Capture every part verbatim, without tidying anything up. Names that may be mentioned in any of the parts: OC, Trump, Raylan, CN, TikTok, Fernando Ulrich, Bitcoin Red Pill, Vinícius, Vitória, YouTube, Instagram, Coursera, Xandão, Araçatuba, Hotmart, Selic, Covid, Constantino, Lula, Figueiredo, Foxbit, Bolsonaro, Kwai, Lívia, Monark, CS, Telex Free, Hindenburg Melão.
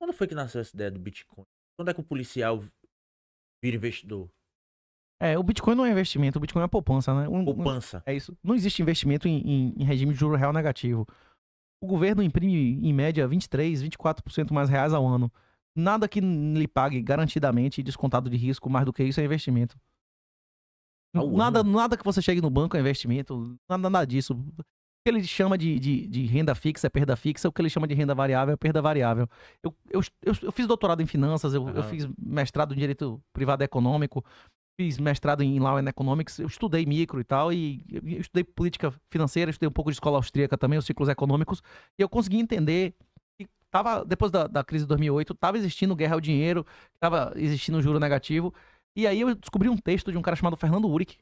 Quando foi que nasceu essa ideia do Bitcoin? Quando é que o policial vira investidor? É, o Bitcoin não é investimento, o Bitcoin é poupança, né? Um, poupança. Um, é isso. Não existe investimento em, em, em regime de juro real negativo. O governo imprime, em média, vinte e três, vinte e quatro por cento mais reais ao ano. Nada que lhe pague garantidamente descontado de risco, mais do que isso é investimento. Nada, nada que você chegue no banco é investimento, nada, nada disso. O que ele chama de, de, de renda fixa é perda fixa, o que ele chama de renda variável é perda variável. Eu, eu, eu, eu fiz doutorado em finanças, eu, uhum. eu fiz mestrado em direito privado econômico, fiz mestrado em Law and Economics, eu estudei micro e tal, e eu estudei política financeira, estudei um pouco de escola austríaca também, os ciclos econômicos, e eu consegui entender... Tava, depois da, da crise de dois mil e oito, tava existindo guerra ao dinheiro, tava existindo juro negativo. E aí eu descobri um texto de um cara chamado Fernando Ulrich,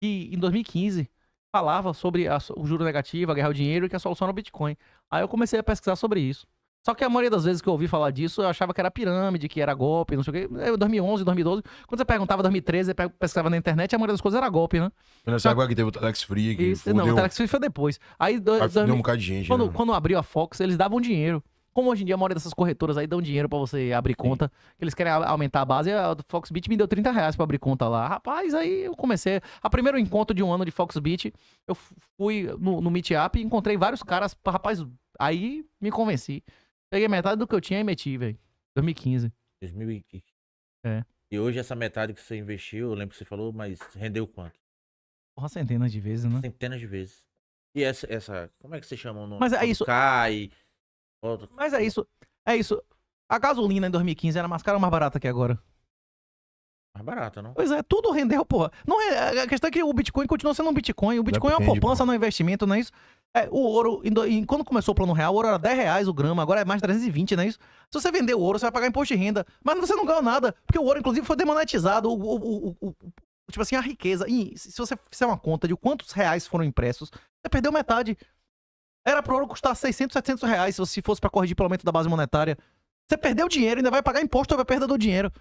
que em dois mil e quinze falava sobre a, o juro negativo, a guerra ao dinheiro e que a solução era o Bitcoin. Aí eu comecei a pesquisar sobre isso. Só que a maioria das vezes que eu ouvi falar disso, eu achava que era pirâmide, que era golpe, não sei o quê. Em dois mil e onze, dois mil e doze, quando você perguntava em dois mil e treze, você pesquisava na internet, a maioria das coisas era golpe, né? Nessa época que teve o Telex Free. Que isso, não, o Telex Free foi depois. Aí, do, aí dois mil, um bocado de gente, quando, né? Quando abriu a Fox, eles davam dinheiro. Como hoje em dia a maioria dessas corretoras aí dão dinheiro pra você abrir conta, que eles querem aumentar a base, a Foxbit me deu trinta reais pra abrir conta lá. Rapaz, aí eu comecei. A primeiro encontro de um ano de Foxbit, eu fui no, no Meetup e encontrei vários caras. Rapaz, aí me convenci. Peguei metade do que eu tinha e meti, velho. dois mil e quinze. dois mil e quinze. É. E hoje essa metade que você investiu, eu lembro que você falou, mas rendeu quanto? Porra, centenas de vezes, né? Centenas de vezes. E essa, essa como é que você chama o nome? Mas é isso. Cai... Mas é isso, é isso. A gasolina em dois mil e quinze era mais cara ou mais barata que agora? Mais barata, não? Pois é, tudo rendeu, porra. Não é, a questão é que o Bitcoin continua sendo um Bitcoin. O Bitcoin é uma poupança, não é investimento, não é isso? É, o ouro, em do... em, quando começou o plano real, o ouro era dez reais o grama, agora é mais de trezentos e vinte, não é isso? Se você vender o ouro, você vai pagar imposto de renda. Mas você não ganhou nada, porque o ouro, inclusive, foi demonetizado. O, o, o, o, o, tipo assim, a riqueza. E se você fizer uma conta de quantos reais foram impressos, você perdeu metade. Era pro ouro custar seiscentos, setecentos reais se você fosse pra corrigir pelo aumento da base monetária. Você perdeu dinheiro, ainda vai pagar imposto sobre a perda do dinheiro.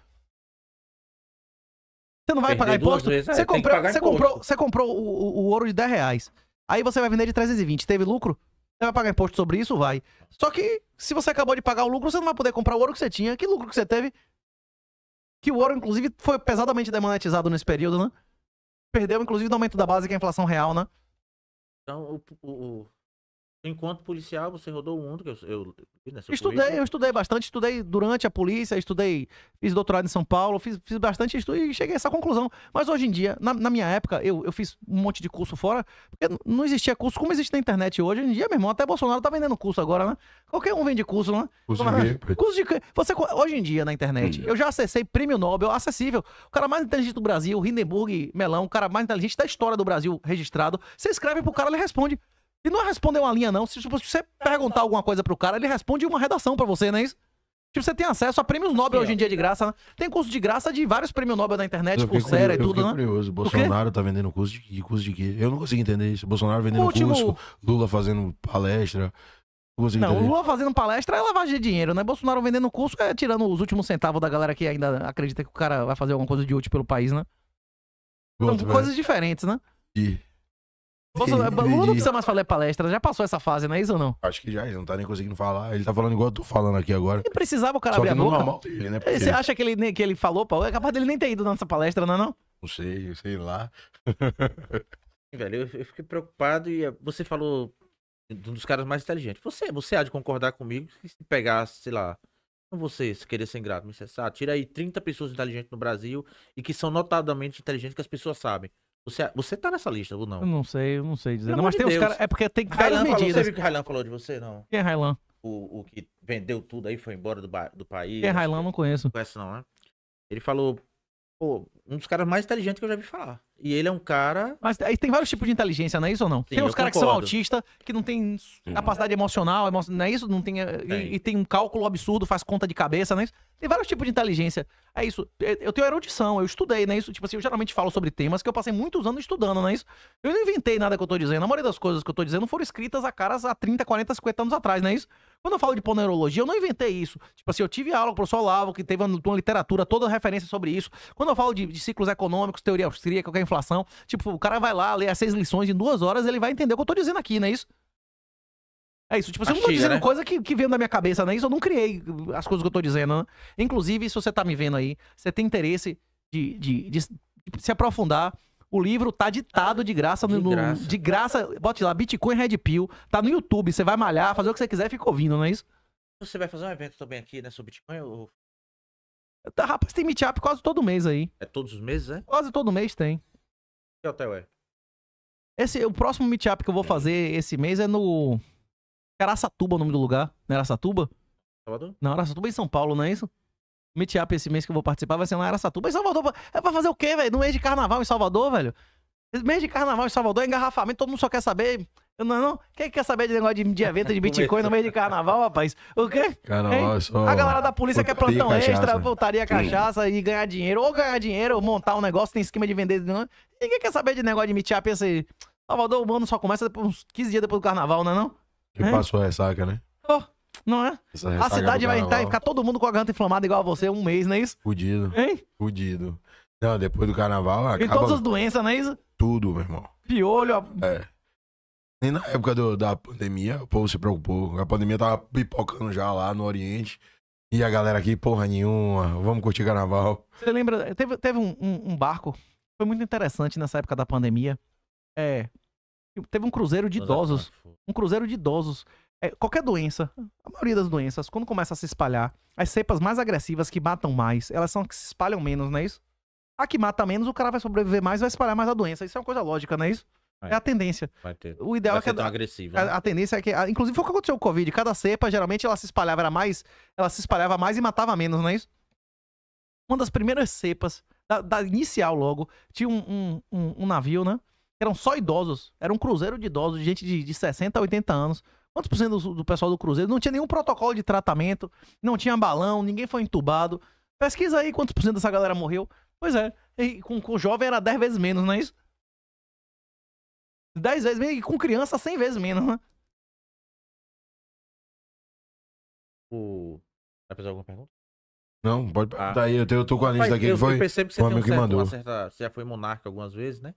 Você não vai perder pagar imposto? Vezes, você, comprou, pagar você, imposto. Comprou, você comprou o, o ouro de dez reais. Aí você vai vender de trezentos e vinte. Teve lucro? Você vai pagar imposto sobre isso? Vai. Só que se você acabou de pagar o lucro, você não vai poder comprar o ouro que você tinha. Que lucro que você teve? Que o ouro, inclusive, foi pesadamente demonetizado nesse período, né? Perdeu, inclusive, no aumento da base, que é a inflação real, né? Então, o... o... Enquanto policial, você rodou o mundo, que eu, eu, eu estudei, polícia. eu estudei bastante, estudei durante a polícia, estudei, fiz doutorado em São Paulo, fiz, fiz bastante estudo e cheguei a essa conclusão. Mas hoje em dia, na, na minha época, eu, eu fiz um monte de curso fora, porque não existia curso como existe na internet hoje. Hoje em dia, meu irmão, até Bolsonaro tá vendendo curso agora, né? Qualquer um vende curso, né? Curso de, curso de... Você, hoje em dia, na internet, eu já acessei prêmio Nobel, acessível, o cara mais inteligente do Brasil, Hindenburg Melão, o cara mais inteligente da história do Brasil registrado, você escreve pro cara, ele responde. E não respondeu uma linha, não. Se, se você perguntar alguma coisa pro cara, ele responde uma redação pra você, não é isso? Tipo, você tem acesso a prêmios Nobel hoje em dia de graça, né? Tem curso de graça de vários prêmios Nobel na internet, eu Coursera e tudo, né? Eu fiquei curioso. Bolsonaro tá vendendo curso de, de curso de quê? Eu não consigo entender isso. Bolsonaro vendendo último... curso, Lula fazendo palestra... Não, o Lula fazendo palestra é lavagem de dinheiro, né? Bolsonaro vendendo curso é tirando os últimos centavos da galera que ainda acredita que o cara vai fazer alguma coisa de útil pelo país, né? São coisas diferentes, né? E... Bolsonaro, Lula não precisa mais falar palestra, já passou essa fase, não é isso ou não? Acho que já, ele não tá nem conseguindo falar, ele tá falando igual eu tô falando aqui agora. Ele precisava o cara abrir a boca. Normal dele, né? Porque... Você acha que ele, que ele falou, Paulo? É capaz dele nem ter ido nessa palestra, não é não? Não sei, sei lá. Velho, eu, eu fiquei preocupado e você falou de um dos caras mais inteligentes. Você, você há de concordar comigo que se pegasse, sei lá, não você se querer ser ingrato, me cessar, tira aí trinta pessoas inteligentes no Brasil e que são notadamente inteligentes que as pessoas sabem. Você, você tá nessa lista ou não? Eu não sei, eu não sei dizer. Não, mas de tem Deus. Os caras... É porque tem várias medidas. Falou, você viu que o Raylan falou de você, não? Quem é Raylan? O, o que vendeu tudo aí, foi embora do, ba... do país. Quem é Raylan? Não conheço. Não conheço não, né? Ele falou, pô, um dos caras mais inteligentes que eu já vi falar. E ele é um cara... Mas aí tem vários tipos de inteligência, não é isso ou não? Sim, tem uns caras que são autistas, que não tem capacidade emocional, não é isso? Não tem... E, e tem um cálculo absurdo, faz conta de cabeça, não é isso? Tem vários tipos de inteligência. É isso. Eu tenho erudição, eu estudei, não é isso? Tipo assim, eu geralmente falo sobre temas que eu passei muitos anos estudando, não é isso? Eu não inventei nada que eu tô dizendo. A maioria das coisas que eu tô dizendo foram escritas a caras há trinta, quarenta, cinquenta anos atrás, não é isso? Quando eu falo de poneurologia, eu não inventei isso. Tipo assim, eu tive aula com o professor Olavo, que teve uma, uma literatura toda referência sobre isso. Quando eu falo de, de ciclos econômicos, teoria austríaca, que é inflação, tipo, o cara vai lá, lê as seis lições em duas horas, ele vai entender o que eu tô dizendo aqui, não é isso? É isso, tipo, assim, eu não tô dizendo, né, coisa que, que veio da minha cabeça, né? Isso eu não criei, as coisas que eu tô dizendo, né? Inclusive, se você tá me vendo aí, você tem interesse de, de, de se aprofundar, o livro tá ditado de graça. No, de, graça. No, de graça, bote lá, Bitcoin Red Pill, tá no YouTube, você vai malhar, fazer o que você quiser, fica ouvindo, não é isso? Você vai fazer um evento também aqui, né, sobre Bitcoin? Ou... Tá, rapaz, tem meetup quase todo mês aí. É todos os meses, é? Quase todo mês tem. Que hotel é? Esse, o próximo meetup que eu vou é. fazer esse mês é no... Araçatuba é o nome do lugar, não é Araçatuba? Salvador? Não, Araçatuba em São Paulo, não é isso? Meetup esse mês que eu vou participar vai ser lá em Araçatuba. Em Salvador, é pra fazer o quê, velho? No mês de carnaval em Salvador, velho? Mês de carnaval em Salvador é engarrafamento, todo mundo só quer saber... Não, não? Quem quer saber de negócio de, de evento de Bitcoin no meio de carnaval, rapaz? O quê? Carnaval, só... A galera da polícia quer plantão extra, voltaria cachaça e ganhar dinheiro. Ou ganhar dinheiro, ou montar um negócio, tem esquema de vender... Ninguém quer saber de negócio de meetup, esse... Salvador, o ano só começa depois, uns quinze dias depois do carnaval, não é não? Que é. Passou a ressaca, né? Oh, não é? A cidade vai entrar e ficar todo mundo com a garganta inflamada igual a você um mês, não é isso? Fudido. Hein? Fudido. Não, depois do carnaval acaba... E todas as doenças, não é isso? Tudo, meu irmão. Piolho... É. Nem na época do, da pandemia, o povo se preocupou. A pandemia tava pipocando já lá no Oriente. E a galera aqui, porra nenhuma, vamos curtir carnaval. Você lembra, teve, teve um, um, um barco, foi muito interessante nessa época da pandemia. É... Teve um cruzeiro de idosos. Um cruzeiro de idosos. É, qualquer doença, a maioria das doenças, quando começa a se espalhar, as cepas mais agressivas que matam mais, elas são as que se espalham menos, não é isso? A que mata menos, o cara vai sobreviver mais, vai espalhar mais a doença. Isso é uma coisa lógica, não é isso? Vai. É a tendência. Vai ter. O ideal vai é que... Ser tão agressivo, a, né? a tendência é que... A, inclusive foi o que aconteceu com o Covid. Cada cepa, geralmente, ela se espalhava era mais, ela se espalhava mais e matava menos, não é isso? Uma das primeiras cepas, da, da inicial logo, tinha um, um, um, um navio, né? Eram só idosos, era um cruzeiro de idosos, gente de, de sessenta a oitenta anos. Quantos por cento do, do pessoal do cruzeiro? Não tinha nenhum protocolo de tratamento, não tinha balão, ninguém foi entubado. Pesquisa aí quantos por cento dessa galera morreu. Pois é, e com, com jovem era dez vezes menos, não é isso? dez vezes menos, e com criança cem vezes menos, né? O... Vai fazer alguma pergunta? Não, pode perguntar ah. aí, eu, tenho, eu tô com a lista aqui. Eu, foi, eu percebo que você, foi um que certo, mandou. Certa, você já foi monarca algumas vezes, né?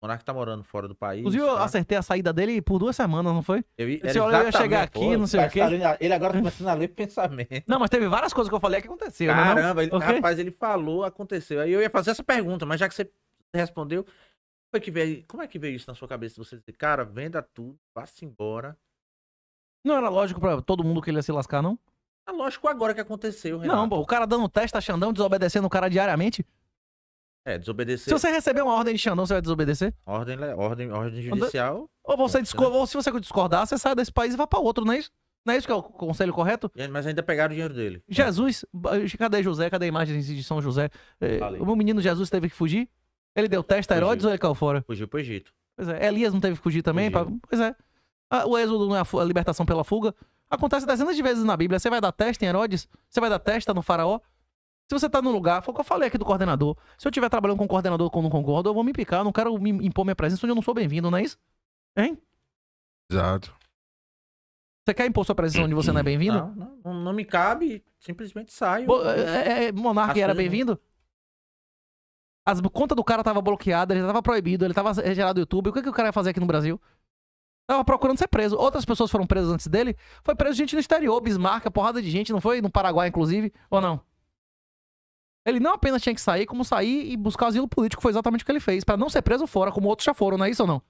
O Monark tá morando fora do país. Inclusive, eu tá? acertei a saída dele por duas semanas, não foi? Eu, Esse olha, eu ia chegar aqui, pô, não sei o quê. Ele agora tá começando a ler pensamento. Não, mas teve várias coisas que eu falei que aconteceu. Caramba, né, ele, okay? Rapaz, ele falou, aconteceu. Aí eu ia fazer essa pergunta, mas já que você respondeu, como é que veio, como é que veio isso na sua cabeça? Você disse, cara, venda tudo, vá-se embora. Não era lógico pra todo mundo que ele ia se lascar, não? É lógico agora que aconteceu, Renato. Não, pô, o cara dando teste a Xandão, desobedecendo o cara diariamente. É, desobedecer. Se você receber uma ordem de Xandão, você vai desobedecer? Ordem, ordem, ordem judicial. Ou, você discor... Ou se você discordar, você sai desse país e vai para outro, não é isso? Não é isso que é o conselho correto? Mas ainda pegaram o dinheiro dele. Jesus, cadê José? Cadê a imagem de São José? Valeu. O meu menino Jesus teve que fugir? Ele deu teste a Herodes ou ele caiu fora? Fugiu pro Egito. Pois é. Elias não teve que fugir também? Pra... Pois é. O êxodo não é a libertação pela fuga. Acontece dezenas de vezes na Bíblia. Você vai dar teste em Herodes? Você vai dar teste no faraó? Se você tá no lugar, foi o que eu falei aqui do coordenador. Se eu estiver trabalhando com um coordenador que eu não concordo, eu vou me picar, não quero me impor minha presença onde eu não sou bem-vindo, não é isso? Hein? Exato. Você quer impor sua presença onde você não é bem-vindo? Não, não, não me cabe, simplesmente saio. Bo é, é, Monark era bem-vindo? As contas do cara tava bloqueada, ele tava proibido, ele tava retirado do YouTube. O que, que o cara ia fazer aqui no Brasil? Tava procurando ser preso. Outras pessoas foram presas antes dele. Foi preso gente no exterior, Bismarck, porrada de gente, não foi? No Paraguai, inclusive, ou não? Ele não apenas tinha que sair, como sair e buscar asilo político, foi exatamente o que ele fez, pra não ser preso fora, como outros já foram, não é isso ou não?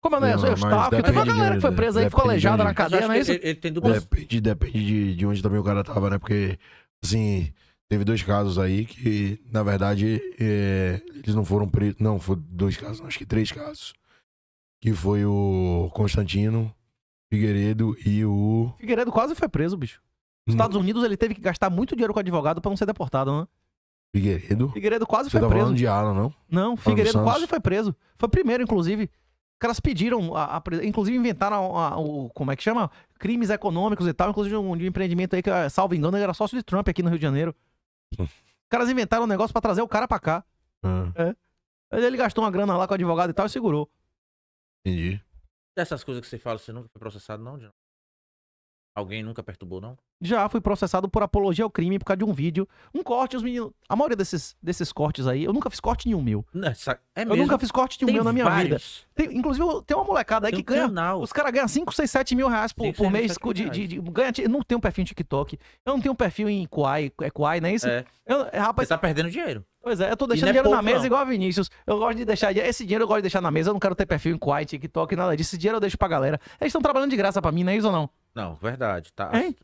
Como eu não, não eu estava, porque teve uma galera que foi presa aí, ficou aleijada na cadeia, não é isso? Ele, ele tem dúvidas. Depende, depende de, de onde também o cara tava, né? Porque, assim, teve dois casos aí que, na verdade, é, eles não foram presos, não, foram dois casos, acho que três casos, que foi o Constantino, Figueiredo e o... Figueiredo quase foi preso, bicho. Nos Estados Unidos ele teve que gastar muito dinheiro com advogado pra não ser deportado, né? Figueiredo? Figueiredo quase Você foi tá preso. Falando de Alan, não? Não, Figueiredo quase foi preso. Foi primeiro, inclusive. Os caras pediram, a, a, inclusive inventaram a, a, o, como é que chama? Crimes econômicos e tal. Inclusive um, um empreendimento aí que, salvo engano, ele era sócio de Trump aqui no Rio de Janeiro. Os caras inventaram um negócio pra trazer o cara pra cá. Hum. É. Ele gastou uma grana lá com o advogado e tal e segurou. Entendi. Dessas coisas que você fala, você nunca foi processado, não, John? Alguém nunca perturbou, não? Já fui processado por apologia ao crime por causa de um vídeo. Um corte, os meninos... A maioria desses, desses cortes aí... Eu nunca fiz corte nenhum meu. Essa... É mesmo? Eu nunca fiz corte nenhum tem meu na minha vários. Vida. Tem, inclusive, tem uma molecada aí tem que um ganha... Canal. Os caras ganham cinco, seis, sete mil reais por, por mês. De, de, de, ganha, eu não tenho um perfil em TikTok. Eu não tenho um perfil em Kwai. É Kwai, não é isso? É. Eu, rapaz, você tá perdendo dinheiro. Pois é, eu tô deixando é dinheiro pouco, na mesa não. Igual a Vinícius. Eu gosto de deixar... Esse dinheiro eu gosto de deixar na mesa. Eu não quero ter perfil em Kwai, TikTok, nada disso. Esse dinheiro eu deixo pra galera. Eles estão trabalhando de graça pra mim, não é isso ou não? Não, verdade, tá. Hein?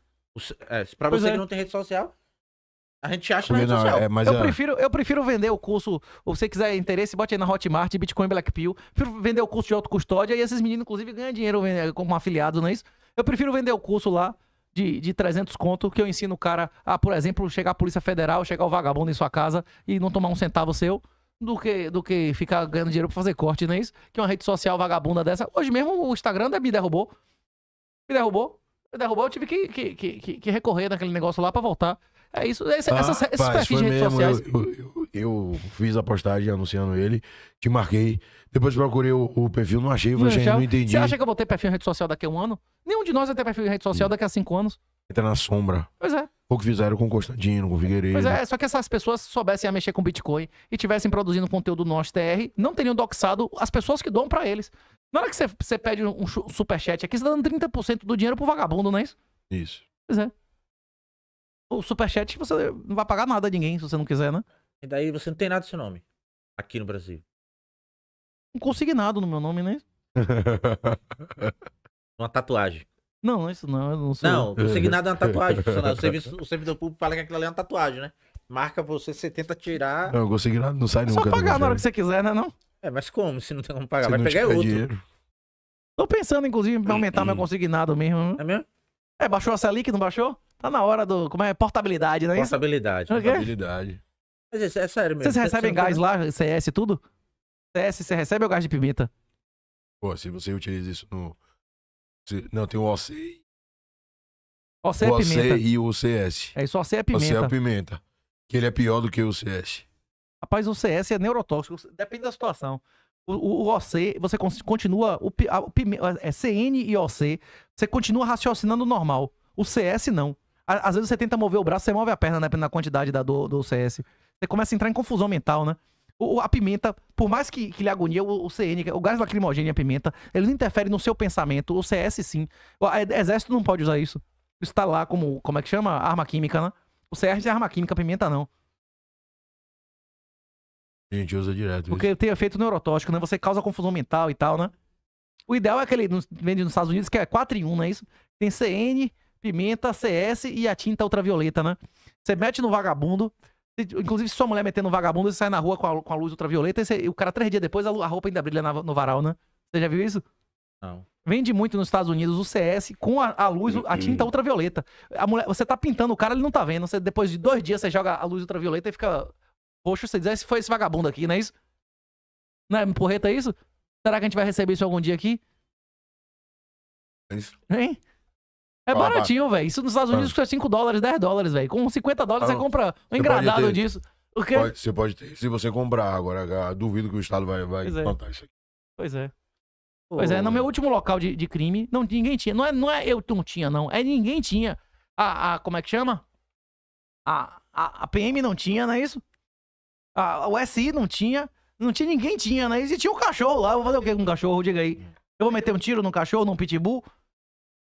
É, pra pois você é. Que não tem rede social, a gente acha na rede não, social. É, mas eu, é... prefiro, eu prefiro vender o curso, ou se você quiser interesse, bote aí na Hotmart, Bitcoin Black Pill. Prefiro vender o curso de autocustódia e esses meninos, inclusive, ganham dinheiro como afiliado, não é isso? Eu prefiro vender o curso lá de, de trezentos conto, que eu ensino o cara a, por exemplo, chegar à Polícia Federal, chegar o vagabundo em sua casa e não tomar um centavo seu. Do que, do que ficar ganhando dinheiro pra fazer corte, não é isso? Que uma rede social vagabunda dessa. Hoje mesmo o Instagram me derrubou. Me derrubou. Me derrubou, eu tive que, que, que, que recorrer naquele negócio lá pra voltar. É isso. Esse, ah, essas, esses perfis de redes mesmo. Sociais. Eu, eu, eu fiz a postagem anunciando ele, te marquei. Depois procurei o, o perfil, não achei, não, achei, não entendi. Você acha que eu vou ter perfil em rede social daqui a um ano? Nenhum de nós vai ter perfil em rede social daqui a cinco anos. Entra na sombra. Pois é. O que fizeram com o Constantino, com o Figueiredo. Pois é, só que essas pessoas soubessem a mexer com Bitcoin e tivessem produzindo conteúdo no nosso T R, não teriam doxado as pessoas que doam pra eles. Na hora que você, você pede um superchat aqui, você tá dando trinta por cento do dinheiro pro vagabundo, não é isso? Isso. Pois é. O superchat você não vai pagar nada a ninguém, se você não quiser, né? E daí você não tem nada do seu nome aqui no Brasil. Um consignado no meu nome, não é isso? Uma tatuagem. Não, isso não, eu não sou... Não, consignado é uma tatuagem, funcionário. O, serviço, o servidor público fala que aquilo ali é uma tatuagem, né? Marca você, você tenta tirar... Não, consignado não sai nunca. É só pagar na hora que você quiser, né, não? É, mas como? Se não tem como pagar, você vai pegar outro. Dinheiro. Tô pensando, inclusive, em aumentar hum, meu consignado mesmo. É mesmo? É, baixou a Selic, não baixou? Tá na hora do... Como é? Portabilidade, né? Portabilidade. Okay. Portabilidade. Mas isso é sério mesmo. Vocês recebem gás lá, C S e tudo? C S, você recebe o gás de pimenta? Pô, se você utiliza isso no... Não, tem o O C. O C é pimenta. O C e o C S. É isso, o O C é pimenta. O C é pimenta. Que ele é pior do que o C S. Rapaz, o C S é neurotóxico. Depende da situação. O, o, o O C, você continua... O, a, o, é C N e O C. Você continua raciocinando normal. O C S não. Às vezes você tenta mover o braço, você move a perna, né, na quantidade da, do, do C S. Você começa a entrar em confusão mental, né? O, a pimenta, por mais que, que lhe agonia, o, o C N, o gás lacrimogêneo e a pimenta, ele não interfere no seu pensamento. O C S sim. O exército não pode usar isso. Isso tá lá como, como é que chama? Arma química, né? O C S é arma química, a pimenta não. A gente usa direto. Porque isso tem efeito neurotóxico, né? Você causa confusão mental e tal, né? O ideal é aquele que vende nos Estados Unidos, que é quatro em um, não é isso? Tem C N, pimenta, C S e a tinta ultravioleta, né? Você mete no vagabundo... Inclusive, se sua mulher meter no vagabundo, você sai na rua com a, com a luz ultravioleta e você, o cara, três dias depois, a, a roupa ainda brilha na, no varal, né? Você já viu isso? Não. Vende muito nos Estados Unidos o C S com a, a luz, a tinta ultravioleta. A mulher, você tá pintando o cara, ele não tá vendo. Você, depois de dois dias, você joga a luz ultravioleta e fica roxo. Você diz, ah, esse foi esse vagabundo aqui, não é isso? Não é porreta isso? Será que a gente vai receber isso algum dia aqui? É isso. Hein? É baratinho, velho. Isso nos Estados Unidos custa cinco dólares, dez dólares, velho. Com cinquenta dólares ah, você compra um engradado disso. O quê? Pode, você pode ter. Se você comprar agora, duvido que o Estado vai, vai plantar é. Isso aqui. Pois é. Oh. Pois é, no meu último local de, de crime, não, ninguém tinha. Não é, não é eu não tinha, não. É ninguém tinha. A, a como é que chama? A, a, a P M não tinha, não é isso? A, o S I não tinha. Não tinha, ninguém tinha, não é isso? E tinha um cachorro lá. Eu vou fazer o quê com um cachorro? Diga aí. Eu vou meter um tiro num cachorro, num pitbull?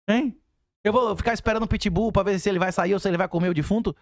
Hein? Eu vou ficar esperando o pitbull pra ver se ele vai sair ou se ele vai comer o defunto?